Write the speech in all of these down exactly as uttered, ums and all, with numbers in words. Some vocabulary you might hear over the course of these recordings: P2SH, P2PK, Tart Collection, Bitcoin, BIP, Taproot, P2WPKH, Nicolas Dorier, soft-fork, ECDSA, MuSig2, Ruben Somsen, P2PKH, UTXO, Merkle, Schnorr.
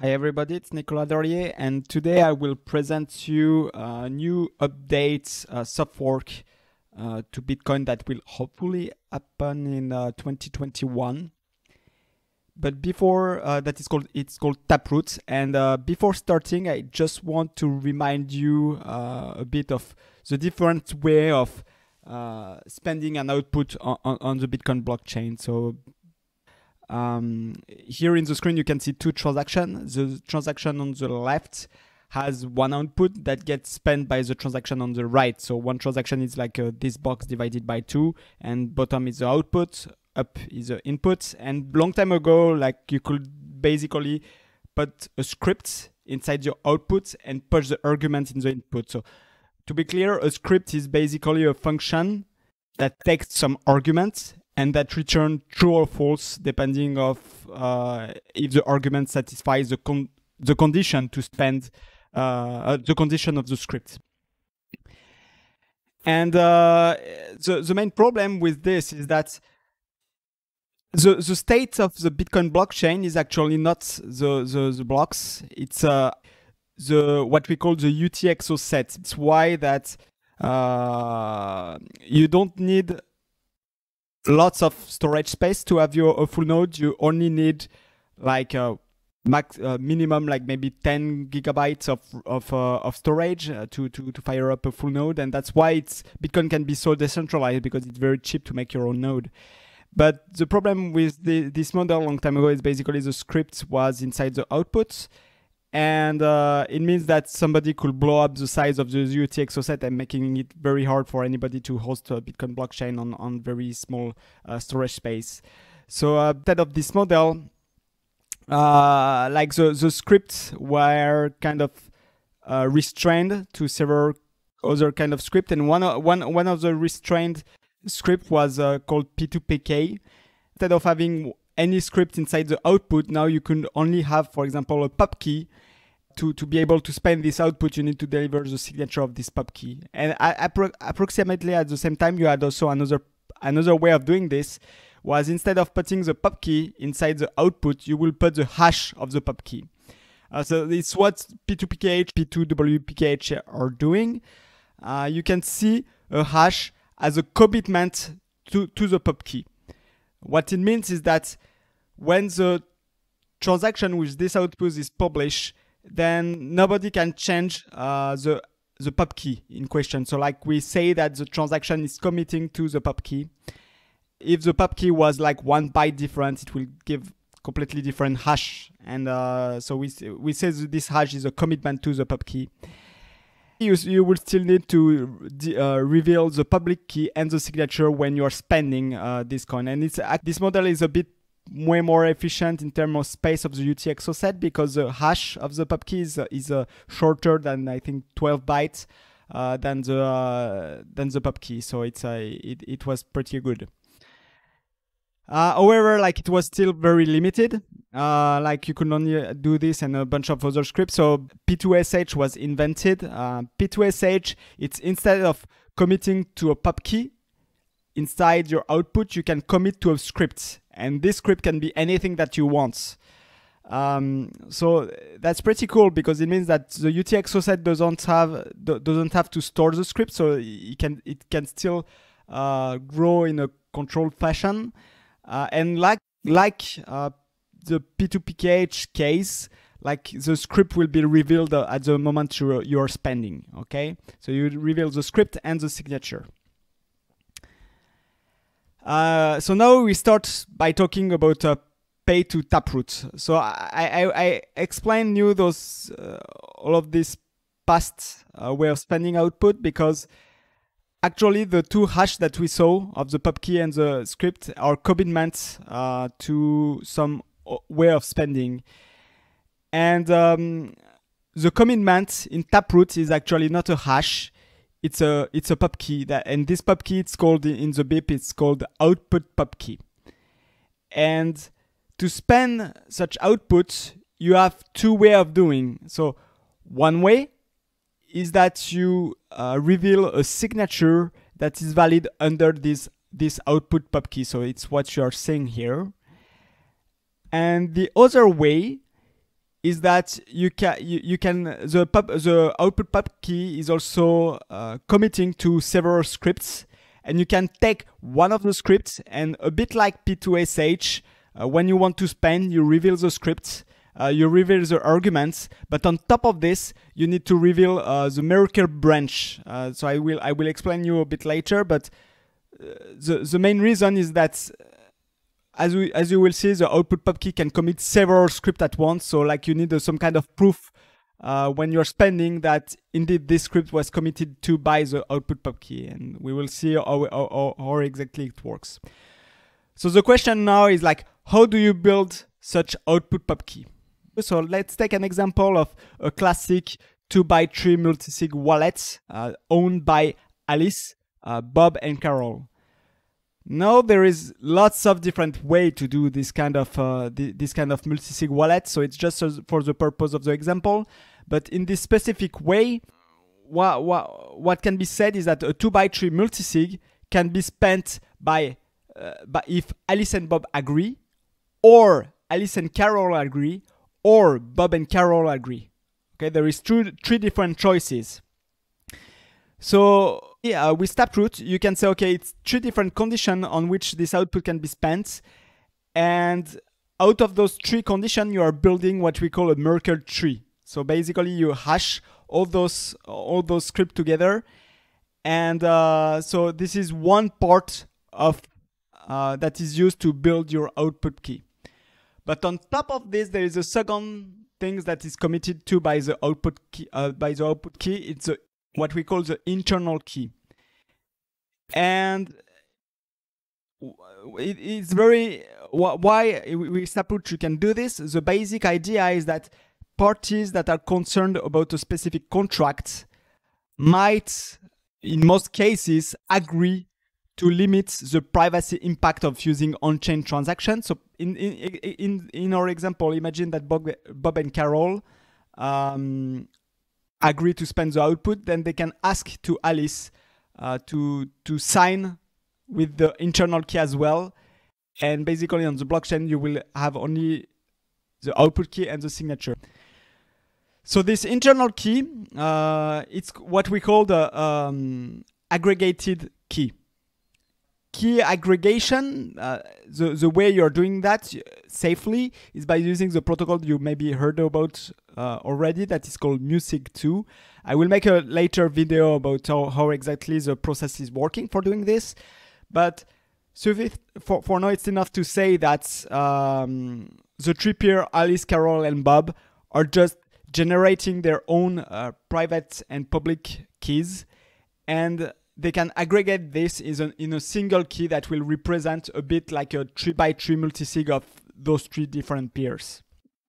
Hi everybody, it's Nicolas Dorier, and today I will present you uh, new updates, uh, soft fork uh, to Bitcoin that will hopefully happen in uh, twenty twenty-one. But before uh, that is called, it's called Taproot. And uh, before starting, I just want to remind you uh, a bit of the different way of uh, spending an output on, on, on the Bitcoin blockchain. So. Um, here in the screen you can see two transactions. The transaction on the left has one output that gets spent by the transaction on the right. So one transaction is like uh, this box divided by two, and bottom is the output, up is the input. And long time ago, like, you could basically put a script inside your output and push the argument in the input. So to be clear, a script is basically a function that takes some arguments and that return true or false depending of uh, if the argument satisfies the con the condition to spend uh, uh, the condition of the script. And uh, the the main problem with this is that the the state of the Bitcoin blockchain is actually not the the, the blocks. It's uh, the what we call the U T X O set. It's why that uh, you don't need lots of storage space to have your a full node. You only need like a max uh, minimum, like maybe ten gigabytes of of uh, of storage uh, to to to fire up a full node, and that's why it's Bitcoin can be so decentralized, because it's very cheap to make your own node. But the problem with the, this model long time ago is basically the script was inside the output, and uh, it means that somebody could blow up the size of the U T X O set and making it very hard for anybody to host a Bitcoin blockchain on, on very small uh, storage space. So uh, instead of this model, uh, like the, the scripts were kind of uh, restrained to several other kind of script, and one, one, one of the restrained script was uh, called P two P K. Instead of having any script inside the output, now you can only have, for example, a pub key. To, to be able to spend this output, you need to deliver the signature of this pub key. And appro approximately at the same time, you had also another another way of doing this, was instead of putting the pub key inside the output, you will put the hash of the pub key. Uh, so it's what P two P K H, P two W P K H are doing. Uh, you can see a hash as a commitment to, to the pub key. What it means is that when the transaction with this output is published, then nobody can change uh, the, the pub key in question. So like we say that the transaction is committing to the pub key. If the pub key was like one byte different, it will give completely different hash. And uh, so we, we say that this hash is a commitment to the pub key. You, you will still need to uh, reveal the public key and the signature when you are spending uh, this coin. And it's, uh, this model is a bit way more efficient in terms of space of the U T X O set, because the hash of the pub key is, is uh, shorter than, I think, twelve bytes uh, than the uh, than the pub key. So it's uh, it, it was pretty good. Uh, however, like, it was still very limited. Uh, like, you could only do this and a bunch of other scripts. So P two S H was invented. Uh, P two S H, it's instead of committing to a pub key inside your output, you can commit to a script, and this script can be anything that you want. Um, so that's pretty cool, because it means that the U T X O set doesn't have doesn't have to store the script, so it can it can still uh, grow in a controlled fashion. Uh, and like like uh, the P two P K H case, like, the script will be revealed uh, at the moment you're, you're spending, okay? So you reveal the script and the signature. Uh, so now we start by talking about uh, pay to Taproot. So I, I, I explained you those, uh, all of this past uh, way of spending output, because actually, the two hash that we saw of the pub key and the script are commitments uh, to some way of spending. And um, the commitment in Taproot is actually not a hash; it's a it's a pub key. That, and this pub key, it's called in the B I P, it's called output pub key. And to spend such output, you have two ways of doing. So one way is that you uh, reveal a signature that is valid under this this output pub key. So it's what you are seeing here. And the other way is that you can you, you can the pub, the output pub key is also uh, committing to several scripts, and you can take one of the scripts and a bit like P two S H, uh, when you want to span, you reveal the script, uh, you reveal the arguments, but on top of this, you need to reveal uh, the miracle branch. Uh, so I will I will explain you a bit later, but uh, the the main reason is that. As, we, as you will see, the output pub key can commit several scripts at once. So like you need uh, some kind of proof uh, when you're spanning that indeed this script was committed to by the output pub key. And we will see how, how, how exactly it works. So the question now is like, how do you build such output pub key? So let's take an example of a classic two by three multisig wallet uh, owned by Alice, uh, Bob and Carol. Now there is lots of different way to do this kind of uh, th this kind of multisig wallet, so it's just for the purpose of the example. But in this specific way, wha wha what can be said is that a two by three multisig can be spent by, uh, by if Alice and Bob agree, or Alice and Carol agree, or Bob and Carol agree. Okay, there is two, three different choices. So. Yeah, with Taproot, you can say, okay, it's three different conditions on which this output can be spent. And out of those three conditions, you are building what we call a Merkle tree. So basically, you hash all those all those scripts together. And uh, so this is one part of uh, that is used to build your output key. But on top of this, there is a second thing that is committed to by the output key. Uh, by the output key, it's a what we call the internal key, and it, it's very why with Taproot you can do this. The basic idea is that parties that are concerned about a specific contract might, in most cases, agree to limit the privacy impact of using on-chain transactions. So, in in in in our example, imagine that Bob Bob and Carol. Um, agree to spend the output, then they can ask to Alice uh, to to sign with the internal key as well. And basically on the blockchain, you will have only the output key and the signature. So this internal key, uh, it's what we call the um, aggregated key. Key aggregation, uh, the, the way you're doing that safely is by using the protocol you maybe heard about uh, already that is called MuSig two. I will make a later video about how, how exactly the process is working for doing this. But for, for now, it's enough to say that um, the three peers, Alice, Carol and Bob, are just generating their own uh, private and public keys, and they can aggregate this is an, in a single key that will represent a bit like a three by three multisig of those three different peers.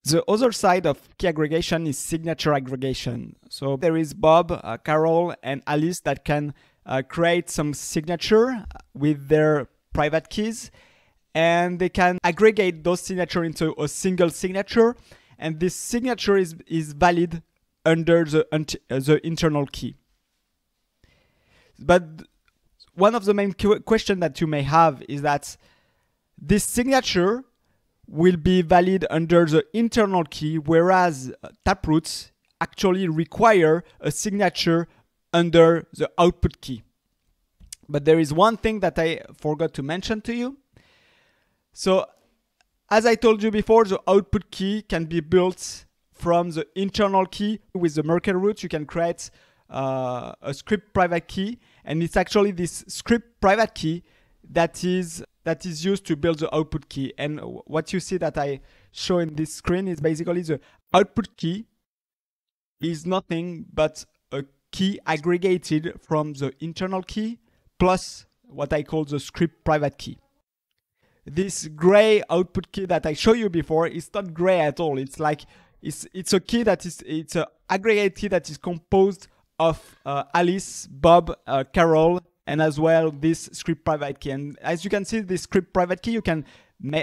The other side of key aggregation is signature aggregation. So there is Bob, uh, Carol and Alice that can uh, create some signature with their private keys, and they can aggregate those signatures into a single signature, and this signature is, is valid under the, uh, the internal key. But one of the main qu question that you may have is that this signature will be valid under the internal key, whereas uh, Taproot actually require a signature under the output key. But there is one thing that I forgot to mention to you. So as I told you before, the output key can be built from the internal key. With the Merkle root, you can create Uh, a script private key, and it's actually this script private key that is that is used to build the output key. And what you see that I show in this screen is basically the output key is nothing but a key aggregated from the internal key plus what I call the script private key. This gray output key that I showed you before is not gray at all. It's like it's it's a key that is it's an aggregate key that is composed of uh, Alice, Bob, uh, Carol, and as well this script private key. And as you can see, this script private key, you can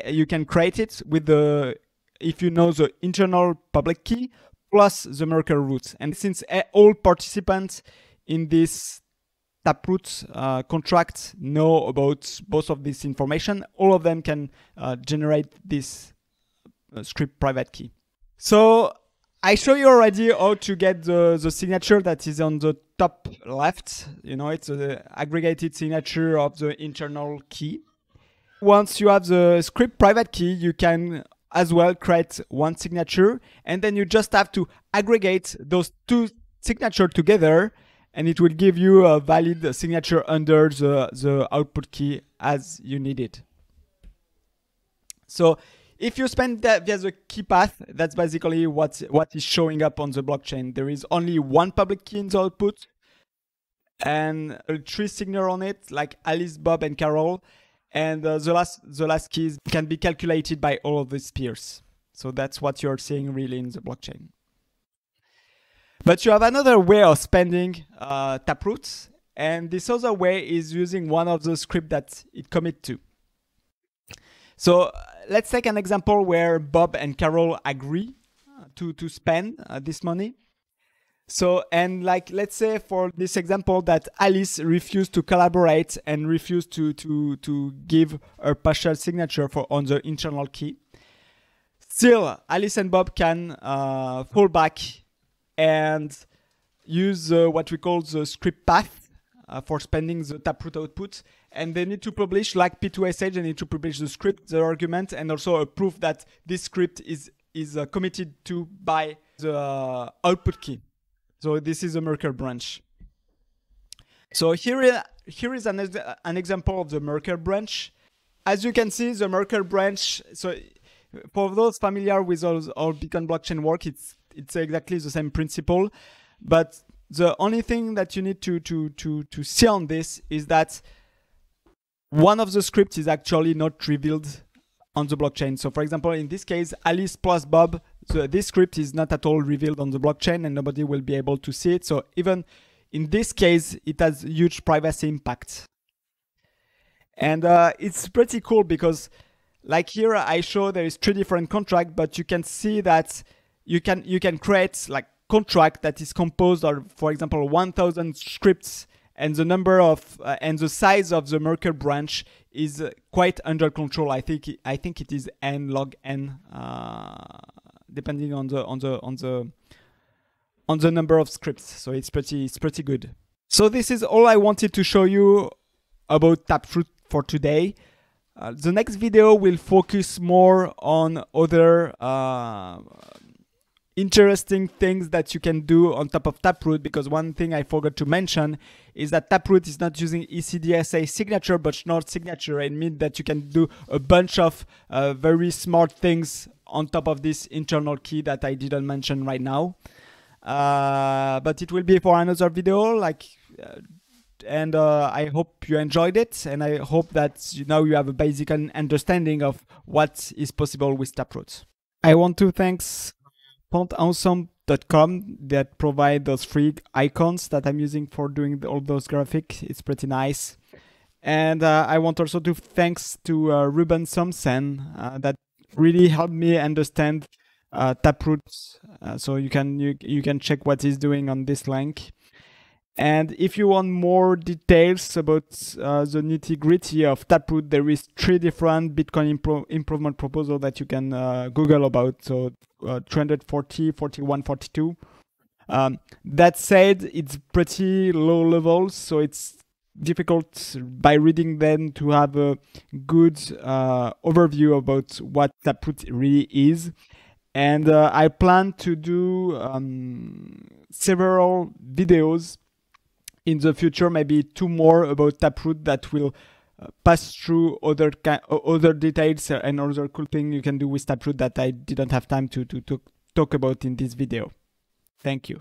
you can create it with the, if you know the internal public key, plus the Merkle root. And since all participants in this Taproot uh, contract know about both of this information, all of them can uh, generate this uh, script private key. So I show you already how to get the, the signature that is on the top left. You know, it's the aggregated signature of the internal key. Once you have the script private key, you can as well create one signature, and then you just have to aggregate those two signatures together, and it will give you a valid signature under the, the output key as you need it. So if you spend that via the key path, that's basically what, what is showing up on the blockchain. There is only one public key in the output and a three signer on it, like Alice, Bob, and Carol. And uh, the last the last keys can be calculated by all of these peers. So that's what you're seeing really in the blockchain. But you have another way of spending uh, Taproot. And this other way is using one of the scripts that it commits to. So let's take an example where Bob and Carol agree to, to spend uh, this money. So, and like, let's say for this example that Alice refused to collaborate and refused to, to, to give her partial signature for on the internal key. Still, Alice and Bob can uh, fall back and use uh, what we call the script path uh, for spending the Taproot output. And they need to publish, like P two S H, they need to publish the script, the argument, and also a proof that this script is, is uh, committed to by the uh, output key. So this is a Merkle branch. So here, here is an, an example of the Merkle branch. As you can see, the Merkle branch, so for those familiar with all, all Bitcoin blockchain work, it's, it's exactly the same principle. But the only thing that you need to, to, to, to see on this is that one of the scripts is actually not revealed on the blockchain. So for example, in this case, Alice plus Bob, so this script is not at all revealed on the blockchain and nobody will be able to see it. So even in this case, it has huge privacy impact. And uh, it's pretty cool because like here I show there is three different contracts, but you can see that you can, you can create like contract that is composed of, for example, one thousand scripts, and the number of uh, and the size of the Merkle branch is uh, quite under control. I think I think it is n log n, uh, depending on the on the on the on the number of scripts. So it's pretty it's pretty good. So this is all I wanted to show you about Taproot for today. Uh, the next video will focus more on other Uh, interesting things that you can do on top of Taproot, because one thing I forgot to mention is that Taproot is not using E C D S A signature but Schnorr signature, and means that you can do a bunch of uh, very smart things on top of this internal key that I didn't mention right now. Uh, but it will be for another video, like, uh, and uh, I hope you enjoyed it, and I hope that you now you have a basic understanding of what is possible with Taproot. I want to thank Fontawesome dot com that provide those free icons that I'm using for doing the, all those graphics. It's pretty nice. And uh, I want also to thanks to uh, Ruben Somsen uh, that really helped me understand uh, Taproot. Uh, so you can you, you can check what he's doing on this link. And if you want more details about uh, the nitty-gritty of Taproot, there is three different Bitcoin impro improvement proposals that you can uh, Google about. So uh, three forty, forty-one, forty-two. Um, that said, it's pretty low level, so it's difficult by reading them to have a good uh, overview about what Taproot really is. And uh, I plan to do um, several videos in the future, maybe two more about Taproot that will uh, pass through other other details and other cool things you can do with Taproot that I didn't have time to, to, to talk about in this video. Thank you.